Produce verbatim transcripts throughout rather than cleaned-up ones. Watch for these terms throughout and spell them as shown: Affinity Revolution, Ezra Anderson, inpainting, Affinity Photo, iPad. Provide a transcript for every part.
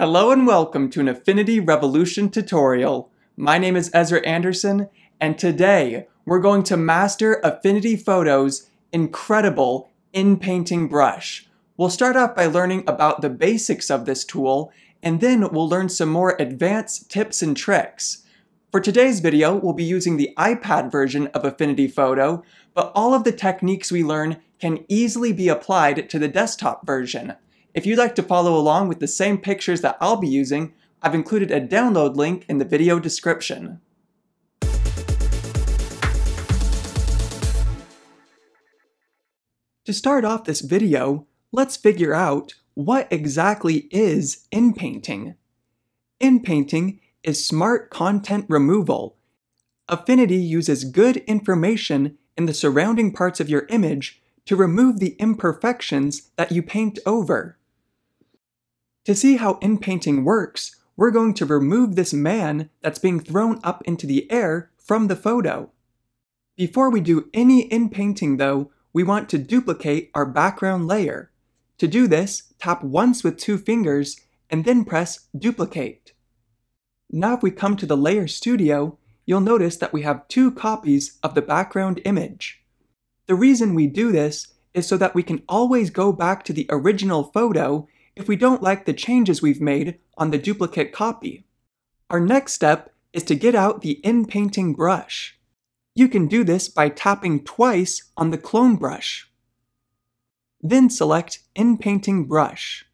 Hello and welcome to an Affinity Revolution tutorial. My name is Ezra Anderson, and today we're going to master Affinity Photo's incredible in-painting brush. We'll start off by learning about the basics of this tool, and then we'll learn some more advanced tips and tricks. For today's video, we'll be using the iPad version of Affinity Photo, but all of the techniques we learn can easily be applied to the desktop version. If you'd like to follow along with the same pictures that I'll be using, I've included a download link in the video description. To start off this video, let's figure out what exactly is inpainting. Inpainting is smart content removal. Affinity uses good information in the surrounding parts of your image to remove the imperfections that you paint over. To see how inpainting works, we're going to remove this man that's being thrown up into the air from the photo. Before we do any inpainting though, we want to duplicate our background layer. To do this, tap once with two fingers and then press duplicate. Now if we come to the Layer Studio, you'll notice that we have two copies of the background image. The reason we do this is so that we can always go back to the original photo if we don't like the changes we've made on the duplicate copy. Our next step is to get out the inpainting brush. You can do this by tapping twice on the clone brush. Then select inpainting brush.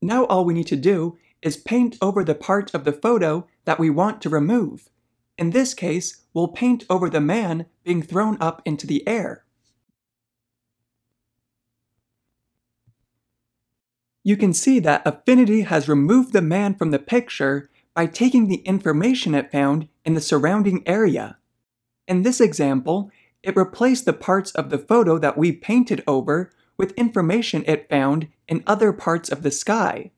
Now all we need to do is paint over the part of the photo that we want to remove. In this case, we'll paint over the man being thrown up into the air. You can see that Affinity has removed the man from the picture by taking the information it found in the surrounding area. In this example, it replaced the parts of the photo that we painted over with information it found in other parts of the sky.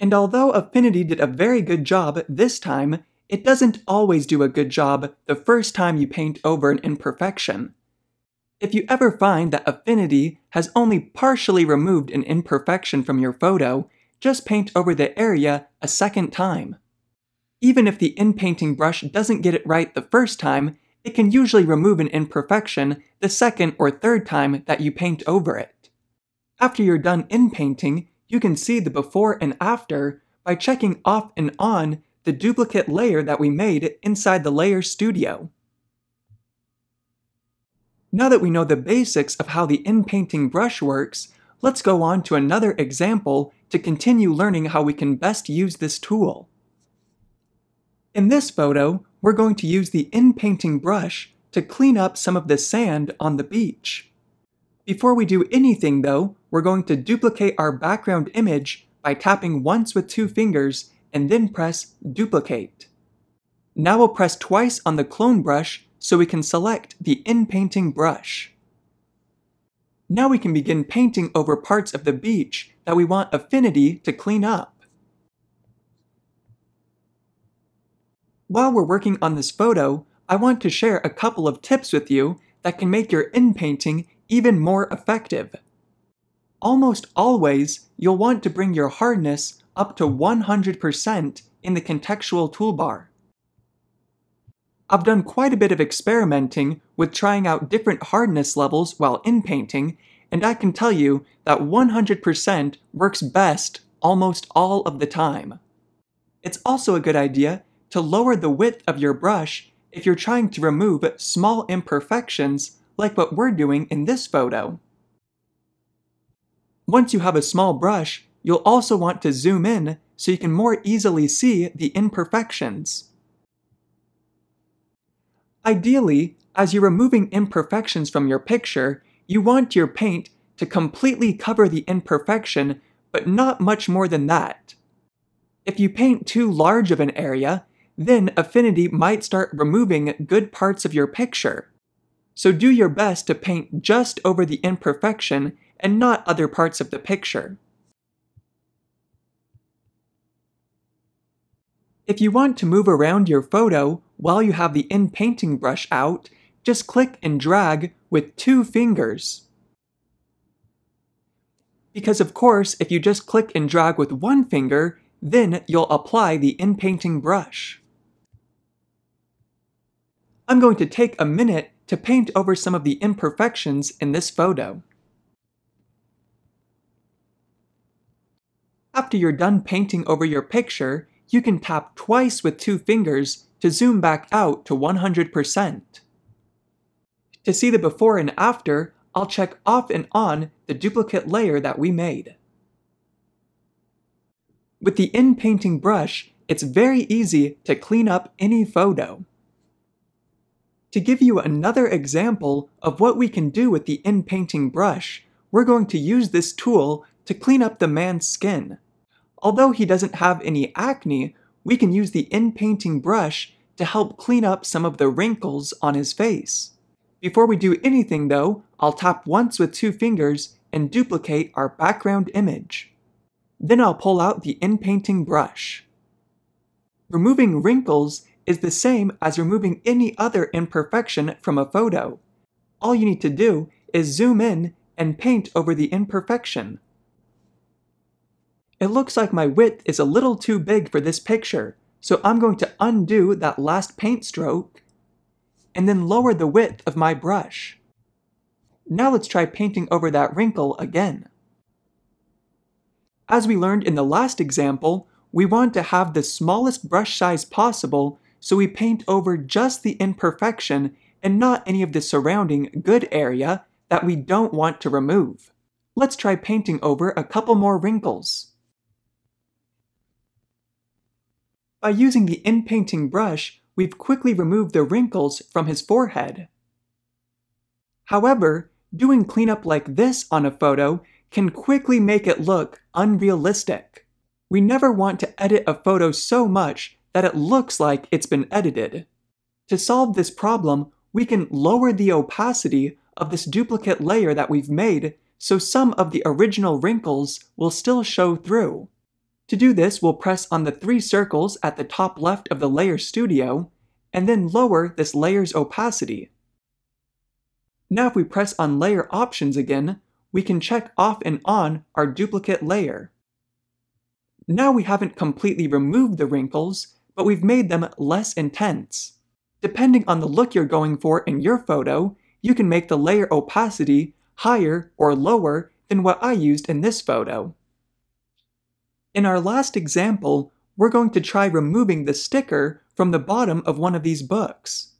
And although Affinity did a very good job this time, it doesn't always do a good job the first time you paint over an imperfection. If you ever find that Affinity has only partially removed an imperfection from your photo, just paint over the area a second time. Even if the inpainting brush doesn't get it right the first time, it can usually remove an imperfection the second or third time that you paint over it. After you're done inpainting, you can see the before and after by checking off and on the duplicate layer that we made inside the Layer Studio. Now that we know the basics of how the inpainting brush works, let's go on to another example to continue learning how we can best use this tool. In this photo, we're going to use the inpainting brush to clean up some of the sand on the beach. Before we do anything though, we're going to duplicate our background image by tapping once with two fingers and then press duplicate. Now we'll press twice on the clone brush so we can select the inpainting brush. Now we can begin painting over parts of the beach that we want Affinity to clean up. While we're working on this photo, I want to share a couple of tips with you that can make your inpainting even more effective. Almost always, you'll want to bring your hardness up to one hundred percent in the contextual toolbar. I've done quite a bit of experimenting with trying out different hardness levels while inpainting, and I can tell you that one hundred percent works best almost all of the time. It's also a good idea to lower the width of your brush if you're trying to remove small imperfections like what we're doing in this photo. Once you have a small brush, you'll also want to zoom in so you can more easily see the imperfections. Ideally, as you're removing imperfections from your picture, you want your paint to completely cover the imperfection, but not much more than that. If you paint too large of an area, then Affinity might start removing good parts of your picture. So do your best to paint just over the imperfection and not other parts of the picture. If you want to move around your photo while you have the inpainting brush out, just click and drag with two fingers. Because of course, if you just click and drag with one finger, then you'll apply the inpainting brush. I'm going to take a minute to paint over some of the imperfections in this photo. After you're done painting over your picture, you can tap twice with two fingers to zoom back out to one hundred percent. To see the before and after, I'll check off and on the duplicate layer that we made. With the in-painting brush, it's very easy to clean up any photo. To give you another example of what we can do with the in-painting brush, we're going to use this tool to clean up the man's skin. Although he doesn't have any acne, we can use the in-painting brush to help clean up some of the wrinkles on his face. Before we do anything though, I'll tap once with two fingers and duplicate our background image. Then I'll pull out the in-painting brush. Removing wrinkles is the same as removing any other imperfection from a photo. All you need to do is zoom in and paint over the imperfection. It looks like my width is a little too big for this picture, so I'm going to undo that last paint stroke and then lower the width of my brush. Now let's try painting over that wrinkle again. As we learned in the last example, we want to have the smallest brush size possible, so we paint over just the imperfection and not any of the surrounding good area that we don't want to remove. Let's try painting over a couple more wrinkles. By using the in-painting brush, we've quickly removed the wrinkles from his forehead. However, doing cleanup like this on a photo can quickly make it look unrealistic. We never want to edit a photo so much that it looks like it's been edited. To solve this problem, we can lower the opacity of this duplicate layer that we've made so some of the original wrinkles will still show through. To do this, we'll press on the three circles at the top left of the Layer Studio, and then lower this layer's opacity. Now if we press on Layer Options again, we can check off and on our duplicate layer. Now we haven't completely removed the wrinkles, but we've made them less intense. Depending on the look you're going for in your photo, you can make the layer opacity higher or lower than what I used in this photo. In our last example, we're going to try removing the sticker from the bottom of one of these books.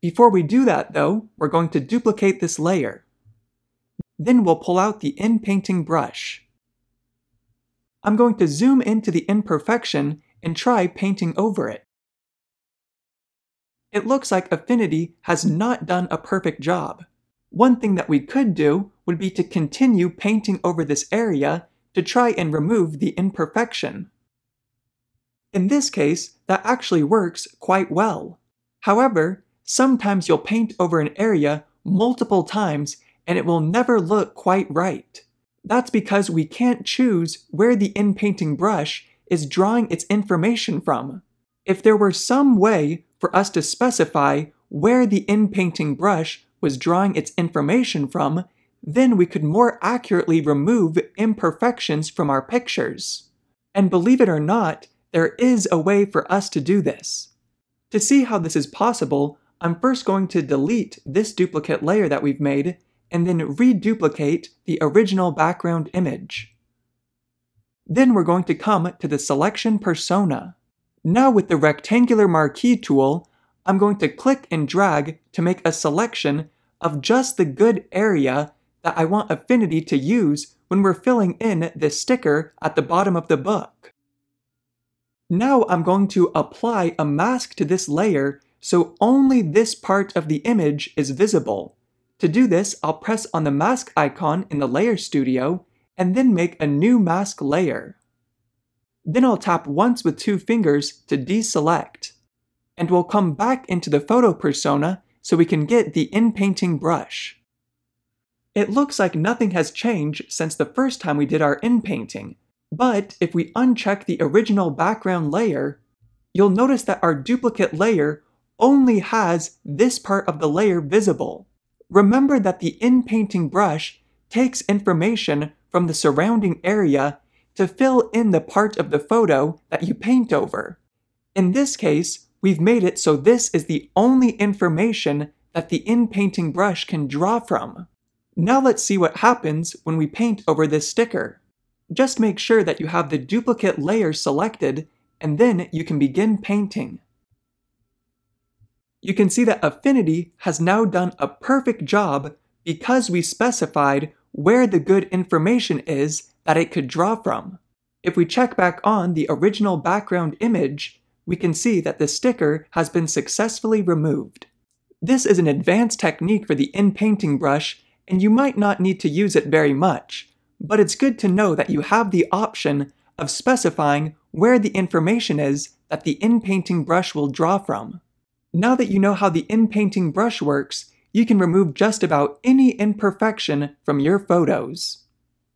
Before we do that though, we're going to duplicate this layer. Then we'll pull out the in-painting brush. I'm going to zoom into the imperfection and try painting over it. It looks like Affinity has not done a perfect job. One thing that we could do would be to continue painting over this area to try and remove the imperfection. In this case, that actually works quite well. However, sometimes you'll paint over an area multiple times and it will never look quite right. That's because we can't choose where the in-painting brush is drawing its information from. If there were some way for us to specify where the in-painting brush was drawing its information from, then we could more accurately remove imperfections from our pictures. And believe it or not, there is a way for us to do this. To see how this is possible, I'm first going to delete this duplicate layer that we've made and then reduplicate the original background image. Then we're going to come to the selection persona. Now with the rectangular marquee tool, I'm going to click and drag to make a selection of just the good area that I want Affinity to use when we're filling in this sticker at the bottom of the book. Now I'm going to apply a mask to this layer so only this part of the image is visible. To do this, I'll press on the mask icon in the Layer Studio and then make a new mask layer. Then I'll tap once with two fingers to deselect, and we'll come back into the photo persona so we can get the in-painting brush. It looks like nothing has changed since the first time we did our in-painting, but if we uncheck the original background layer, you'll notice that our duplicate layer only has this part of the layer visible. Remember that the in-painting brush takes information from the surrounding area to fill in the part of the photo that you paint over. In this case, we've made it so this is the only information that the in-painting brush can draw from. Now let's see what happens when we paint over this sticker. Just make sure that you have the duplicate layer selected, and then you can begin painting. You can see that Affinity has now done a perfect job because we specified where the good information is that it could draw from. If we check back on the original background image, we can see that the sticker has been successfully removed. This is an advanced technique for the in-painting brush, and you might not need to use it very much, but it's good to know that you have the option of specifying where the information is that the in-painting brush will draw from. Now that you know how the in-painting brush works, you can remove just about any imperfection from your photos.